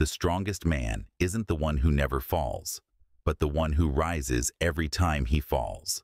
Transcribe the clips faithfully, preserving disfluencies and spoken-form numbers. The strongest man isn't the one who never falls, but the one who rises every time he falls.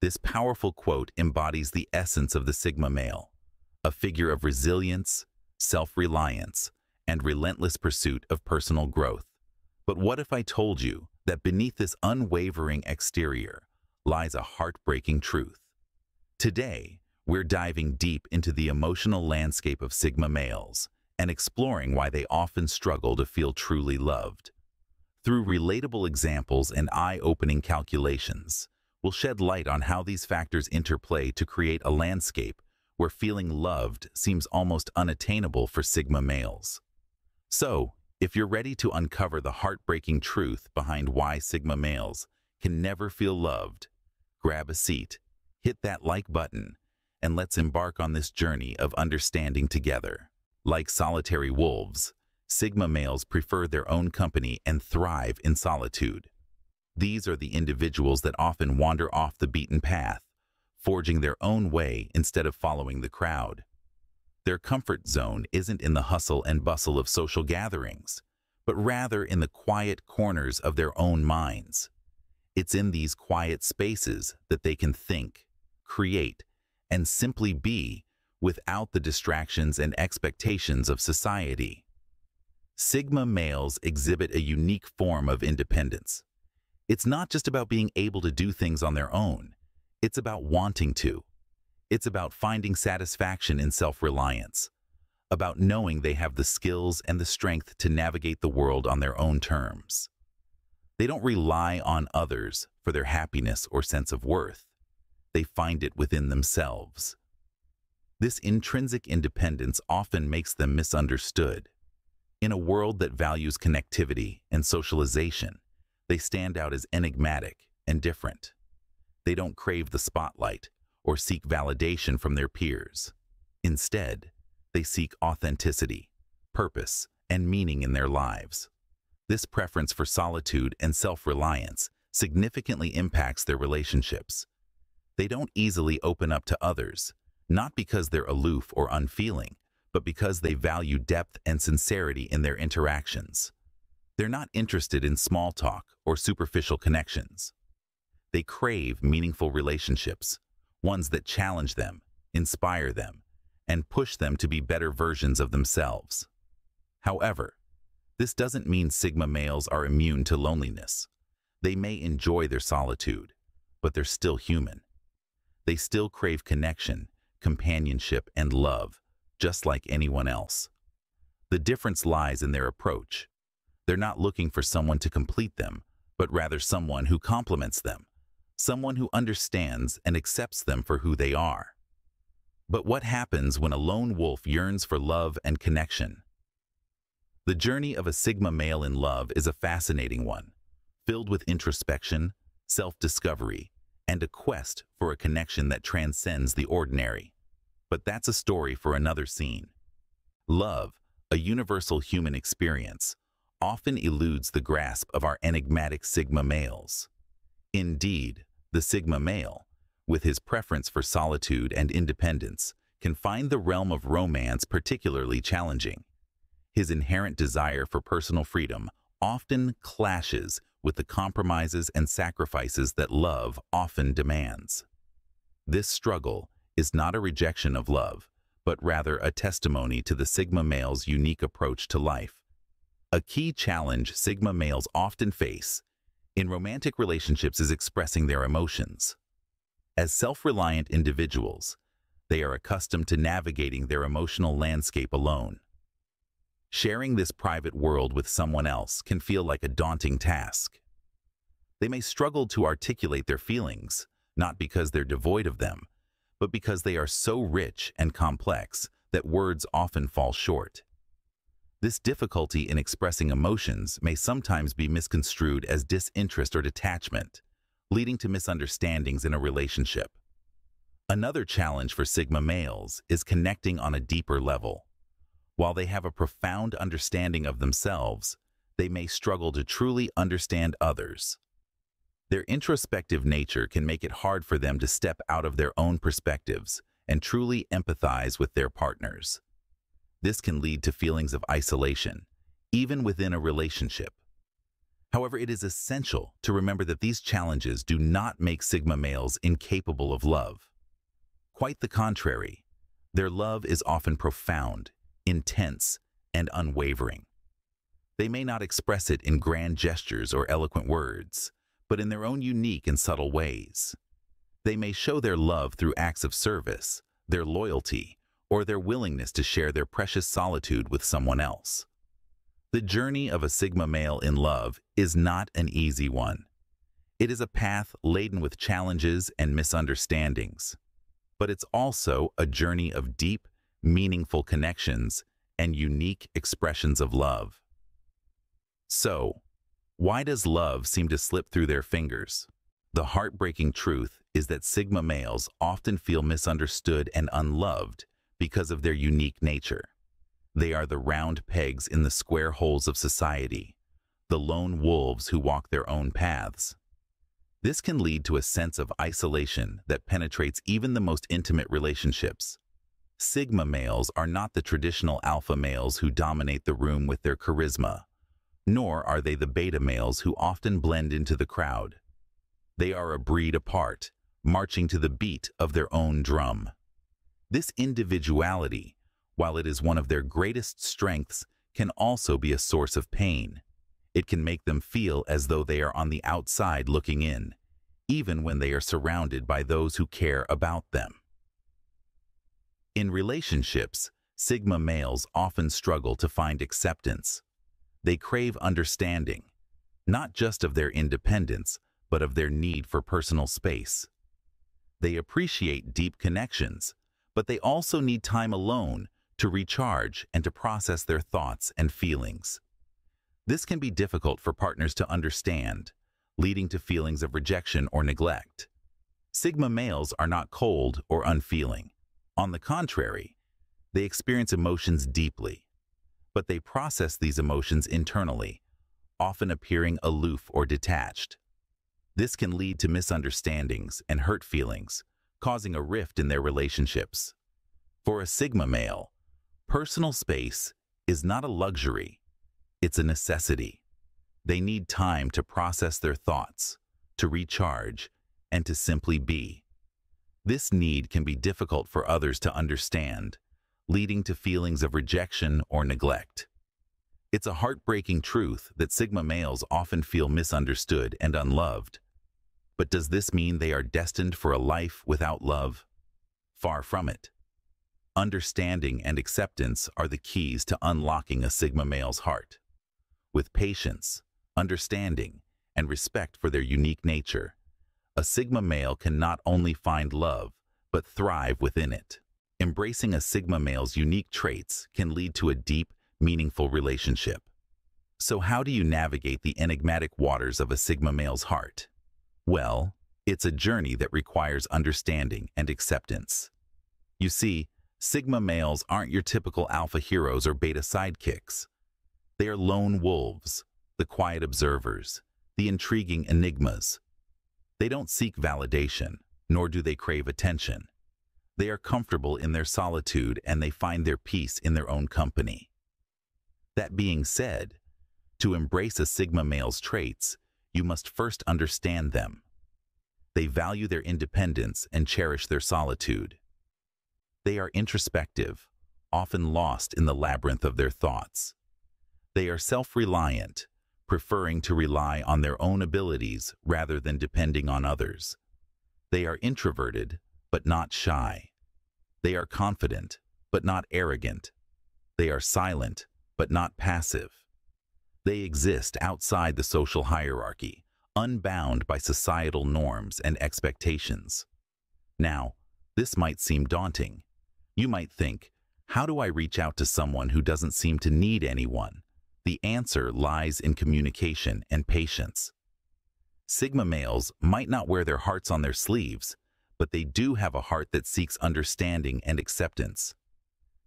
This powerful quote embodies the essence of the Sigma male, a figure of resilience, self-reliance, and relentless pursuit of personal growth. But what if I told you that beneath this unwavering exterior lies a heartbreaking truth? Today, we're diving deep into the emotional landscape of Sigma males and exploring why they often struggle to feel truly loved. Through relatable examples and eye-opening calculations, we'll shed light on how these factors interplay to create a landscape where feeling loved seems almost unattainable for Sigma males. So, if you're ready to uncover the heartbreaking truth behind why Sigma males can never feel loved, grab a seat, hit that like button, and let's embark on this journey of understanding together. Like solitary wolves, Sigma males prefer their own company and thrive in solitude. These are the individuals that often wander off the beaten path, forging their own way instead of following the crowd. Their comfort zone isn't in the hustle and bustle of social gatherings, but rather in the quiet corners of their own minds. It's in these quiet spaces that they can think, create, and simply be without the distractions and expectations of society. Sigma males exhibit a unique form of independence. It's not just about being able to do things on their own. It's about wanting to. It's about finding satisfaction in self-reliance, about knowing they have the skills and the strength to navigate the world on their own terms. They don't rely on others for their happiness or sense of worth. They find it within themselves. This intrinsic independence often makes them misunderstood. In a world that values connectivity and socialization, they stand out as enigmatic and different. They don't crave the spotlight or seek validation from their peers. Instead, they seek authenticity, purpose, and meaning in their lives. This preference for solitude and self-reliance significantly impacts their relationships. They don't easily open up to others, not because they're aloof or unfeeling, but because they value depth and sincerity in their interactions. They're not interested in small talk or superficial connections. They crave meaningful relationships, ones that challenge them, inspire them, and push them to be better versions of themselves. However, this doesn't mean Sigma males are immune to loneliness. They may enjoy their solitude, but they're still human. They still crave connection, companionship, and love, just like anyone else. The difference lies in their approach. They're not looking for someone to complete them, but rather someone who complements them, someone who understands and accepts them for who they are. But what happens when a lone wolf yearns for love and connection? The journey of a Sigma male in love is a fascinating one, filled with introspection, self-discovery, and a quest for a connection that transcends the ordinary. But that's a story for another scene. Love, a universal human experience, often eludes the grasp of our enigmatic Sigma males. Indeed, the Sigma male, with his preference for solitude and independence, can find the realm of romance particularly challenging. His inherent desire for personal freedom often clashes with the compromises and sacrifices that love often demands. This struggle is not a rejection of love, but rather a testimony to the Sigma male's unique approach to life. A key challenge Sigma males often face in romantic relationships is expressing their emotions. As self-reliant individuals, they are accustomed to navigating their emotional landscape alone. Sharing this private world with someone else can feel like a daunting task. They may struggle to articulate their feelings, not because they're devoid of them, but because they are so rich and complex that words often fall short. This difficulty in expressing emotions may sometimes be misconstrued as disinterest or detachment, leading to misunderstandings in a relationship. Another challenge for Sigma males is connecting on a deeper level. While they have a profound understanding of themselves, they may struggle to truly understand others. Their introspective nature can make it hard for them to step out of their own perspectives and truly empathize with their partners. This can lead to feelings of isolation, even within a relationship. However, it is essential to remember that these challenges do not make Sigma males incapable of love. Quite the contrary, their love is often profound, intense, and unwavering. They may not express it in grand gestures or eloquent words, but in their own unique and subtle ways. They may show their love through acts of service, their loyalty, or their willingness to share their precious solitude with someone else. The journey of a Sigma male in love is not an easy one. It is a path laden with challenges and misunderstandings, but it's also a journey of deep, meaningful connections and unique expressions of love. So, why does love seem to slip through their fingers? The heartbreaking truth is that Sigma males often feel misunderstood and unloved because of their unique nature. They are the round pegs in the square holes of society, the lone wolves who walk their own paths. This can lead to a sense of isolation that penetrates even the most intimate relationships. Sigma males are not the traditional alpha males who dominate the room with their charisma, nor are they the beta males who often blend into the crowd. They are a breed apart, marching to the beat of their own drum. This individuality, while it is one of their greatest strengths, can also be a source of pain. It can make them feel as though they are on the outside looking in, even when they are surrounded by those who care about them. In relationships, Sigma males often struggle to find acceptance. They crave understanding, not just of their independence, but of their need for personal space. They appreciate deep connections, but they also need time alone to recharge and to process their thoughts and feelings. This can be difficult for partners to understand, leading to feelings of rejection or neglect. Sigma males are not cold or unfeeling. On the contrary, they experience emotions deeply, but they process these emotions internally, often appearing aloof or detached. This can lead to misunderstandings and hurt feelings, causing a rift in their relationships. For a Sigma male, personal space is not a luxury, it's a necessity. They need time to process their thoughts, to recharge, and to simply be. This need can be difficult for others to understand, leading to feelings of rejection or neglect. It's a heartbreaking truth that Sigma males often feel misunderstood and unloved. But does this mean they are destined for a life without love? Far from it. Understanding and acceptance are the keys to unlocking a Sigma male's heart. With patience, understanding, and respect for their unique nature, a Sigma male can not only find love, but thrive within it. Embracing a Sigma male's unique traits can lead to a deep, meaningful relationship. So how do you navigate the enigmatic waters of a Sigma male's heart? Well, it's a journey that requires understanding and acceptance. You see, Sigma males aren't your typical alpha heroes or beta sidekicks. They are lone wolves, the quiet observers, the intriguing enigmas. They don't seek validation, nor do they crave attention. They are comfortable in their solitude and they find their peace in their own company. That being said, to embrace a Sigma male's traits, you must first understand them. They value their independence and cherish their solitude. They are introspective, often lost in the labyrinth of their thoughts. They are self-reliant, preferring to rely on their own abilities rather than depending on others. They are introverted, but not shy. They are confident, but not arrogant. They are silent, but not passive. They exist outside the social hierarchy, unbound by societal norms and expectations. Now, this might seem daunting. You might think, how do I reach out to someone who doesn't seem to need anyone? The answer lies in communication and patience. Sigma males might not wear their hearts on their sleeves, but they do have a heart that seeks understanding and acceptance.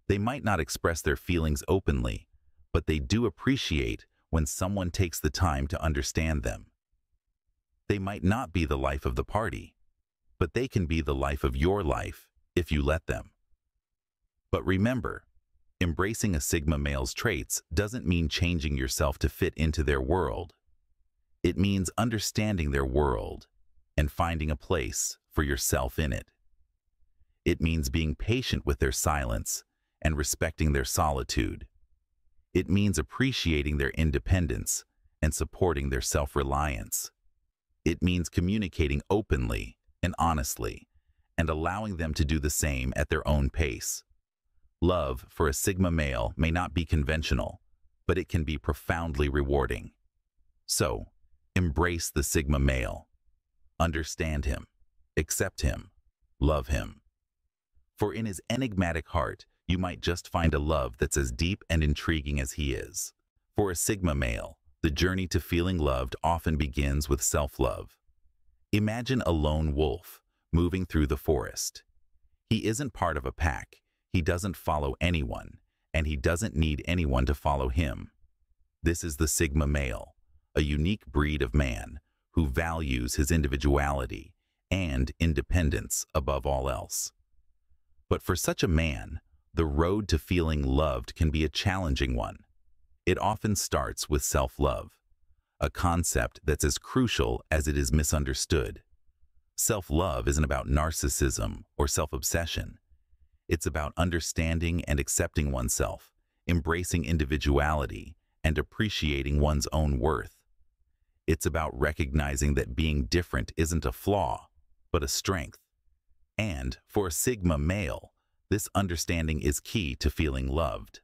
They might not express their feelings openly, but they do appreciate when someone takes the time to understand them. They might not be the life of the party, but they can be the life of your life if you let them. But remember, Embracing a Sigma male's traits doesn't mean changing yourself to fit into their world. It means understanding their world and finding a place for yourself in it. It means being patient with their silence and respecting their solitude. It means appreciating their independence and supporting their self-reliance. It means communicating openly and honestly and allowing them to do the same at their own pace. Love for a Sigma male may not be conventional, but it can be profoundly rewarding. So, embrace the Sigma male. Understand him, accept him, love him. For in his enigmatic heart, you might just find a love that's as deep and intriguing as he is. For a Sigma male, the journey to feeling loved often begins with self-love. Imagine a lone wolf moving through the forest. He isn't part of a pack. He doesn't follow anyone, and he doesn't need anyone to follow him. This is the Sigma male, a unique breed of man who values his individuality and independence above all else. But for such a man, the road to feeling loved can be a challenging one. It often starts with self-love, a concept that's as crucial as it is misunderstood. Self-love isn't about narcissism or self-obsession. It's about understanding and accepting oneself, embracing individuality, and appreciating one's own worth. It's about recognizing that being different isn't a flaw, but a strength. And for a Sigma male, this understanding is key to feeling loved.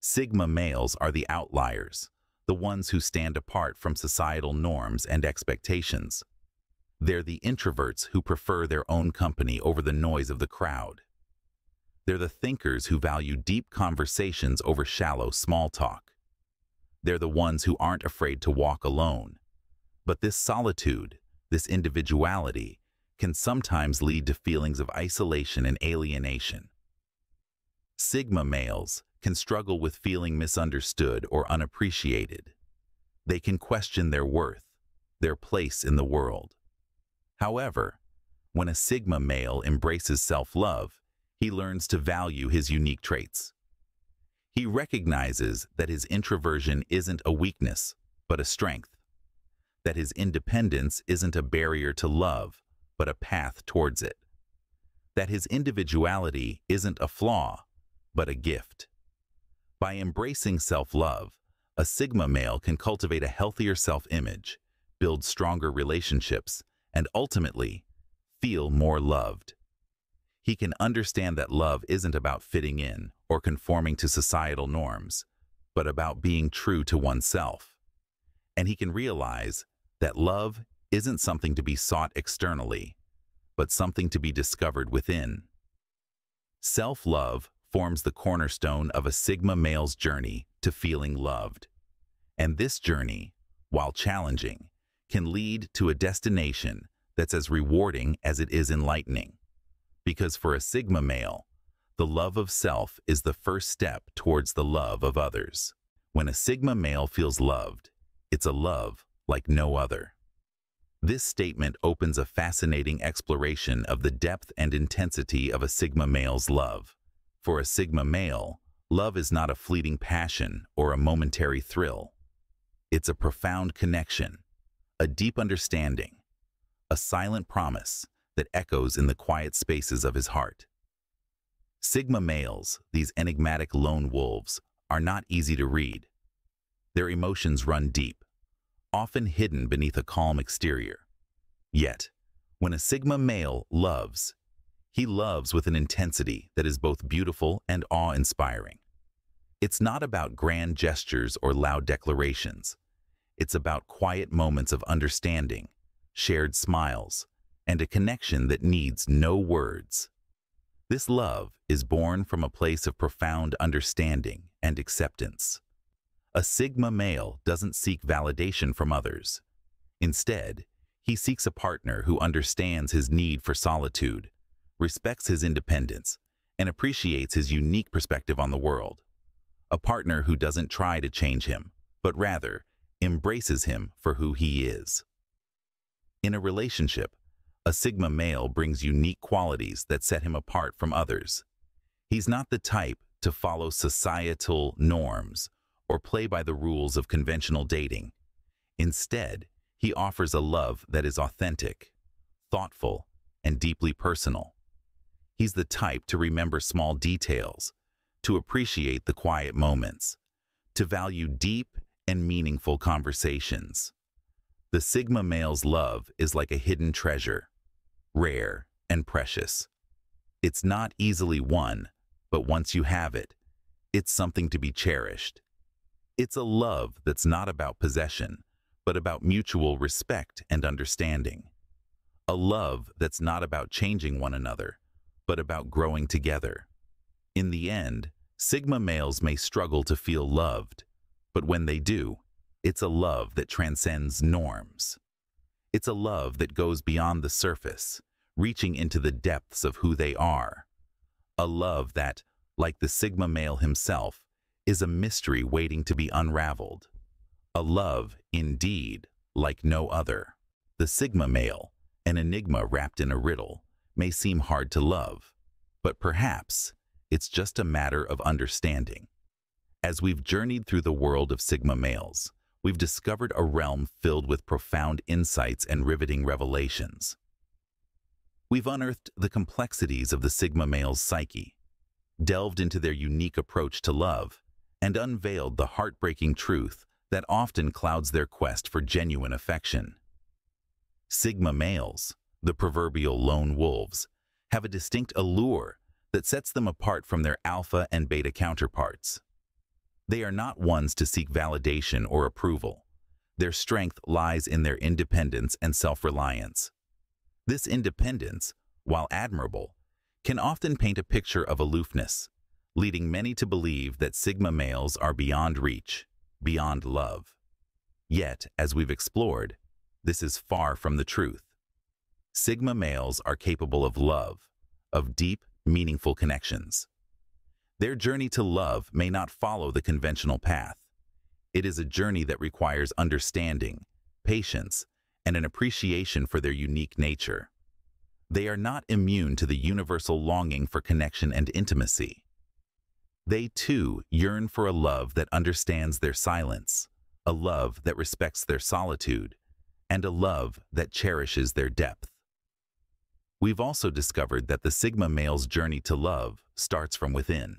Sigma males are the outliers, the ones who stand apart from societal norms and expectations. They're the introverts who prefer their own company over the noise of the crowd. They're the thinkers who value deep conversations over shallow small talk. They're the ones who aren't afraid to walk alone. But this solitude, this individuality, can sometimes lead to feelings of isolation and alienation. Sigma males can struggle with feeling misunderstood or unappreciated. They can question their worth, their place in the world. However, when a Sigma male embraces self-love, he learns to value his unique traits. He recognizes that his introversion isn't a weakness, but a strength, that his independence isn't a barrier to love, but a path towards it, that his individuality isn't a flaw, but a gift. By embracing self-love, a Sigma male can cultivate a healthier self-image, build stronger relationships, and ultimately, feel more loved. He can understand that love isn't about fitting in or conforming to societal norms, but about being true to oneself. And he can realize that love isn't something to be sought externally, but something to be discovered within. Self-love forms the cornerstone of a Sigma male's journey to feeling loved. And this journey, while challenging, can lead to a destination that's as rewarding as it is enlightening. Because for a Sigma male, the love of self is the first step towards the love of others. When a Sigma male feels loved, it's a love like no other. This statement opens a fascinating exploration of the depth and intensity of a Sigma male's love. For a Sigma male, love is not a fleeting passion or a momentary thrill. It's a profound connection, a deep understanding, a silent promise that echoes in the quiet spaces of his heart. Sigma males, these enigmatic lone wolves, are not easy to read. Their emotions run deep, often hidden beneath a calm exterior. Yet, when a Sigma male loves, he loves with an intensity that is both beautiful and awe-inspiring. It's not about grand gestures or loud declarations. It's about quiet moments of understanding, shared smiles, and a connection that needs no words. This love is born from a place of profound understanding and acceptance. A Sigma male doesn't seek validation from others. Instead, he seeks a partner who understands his need for solitude, respects his independence, and appreciates his unique perspective on the world. A partner who doesn't try to change him, but rather embraces him for who he is. In a relationship, a Sigma male brings unique qualities that set him apart from others. He's not the type to follow societal norms or play by the rules of conventional dating. Instead, he offers a love that is authentic, thoughtful, and deeply personal. He's the type to remember small details, to appreciate the quiet moments, to value deep and meaningful conversations. The Sigma male's love is like a hidden treasure, rare and precious. It's not easily won, but once you have it, it's something to be cherished. It's a love that's not about possession, but about mutual respect and understanding. A love that's not about changing one another, but about growing together. In the end, Sigma males may struggle to feel loved, but when they do, it's a love that transcends norms. It's a love that goes beyond the surface, reaching into the depths of who they are. A love that, like the Sigma male himself, is a mystery waiting to be unraveled. A love, indeed, like no other. The Sigma male, an enigma wrapped in a riddle, may seem hard to love, but perhaps it's just a matter of understanding. As we've journeyed through the world of Sigma males, we've discovered a realm filled with profound insights and riveting revelations. We've unearthed the complexities of the Sigma male's psyche, delved into their unique approach to love, and unveiled the heartbreaking truth that often clouds their quest for genuine affection. Sigma males, the proverbial lone wolves, have a distinct allure that sets them apart from their alpha and beta counterparts. They are not ones to seek validation or approval. Their strength lies in their independence and self-reliance. This independence, while admirable, can often paint a picture of aloofness, leading many to believe that Sigma males are beyond reach, beyond love. Yet, as we've explored, this is far from the truth. Sigma males are capable of love, of deep, meaningful connections. Their journey to love may not follow the conventional path. It is a journey that requires understanding, patience, and an appreciation for their unique nature. They are not immune to the universal longing for connection and intimacy. They, too, yearn for a love that understands their silence, a love that respects their solitude, and a love that cherishes their depth. We've also discovered that the Sigma male's journey to love starts from within.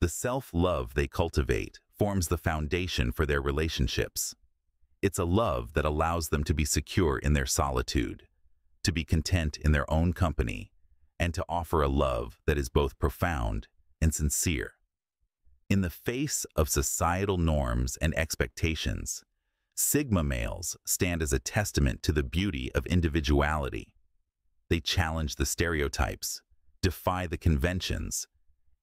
The self-love they cultivate forms the foundation for their relationships. It's a love that allows them to be secure in their solitude, to be content in their own company, and to offer a love that is both profound and sincere. In the face of societal norms and expectations, Sigma males stand as a testament to the beauty of individuality. They challenge the stereotypes, defy the conventions,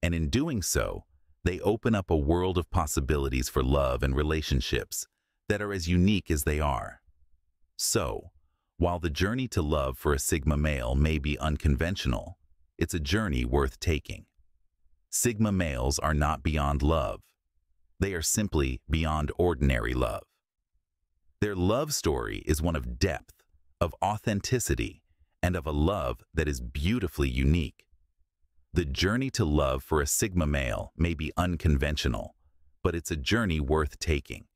and in doing so, they open up a world of possibilities for love and relationships that are as unique as they are. So, while the journey to love for a Sigma male may be unconventional, it's a journey worth taking. Sigma males are not beyond love. They are simply beyond ordinary love. Their love story is one of depth, of authenticity, and of a love that is beautifully unique. The journey to love for a Sigma male may be unconventional, but it's a journey worth taking.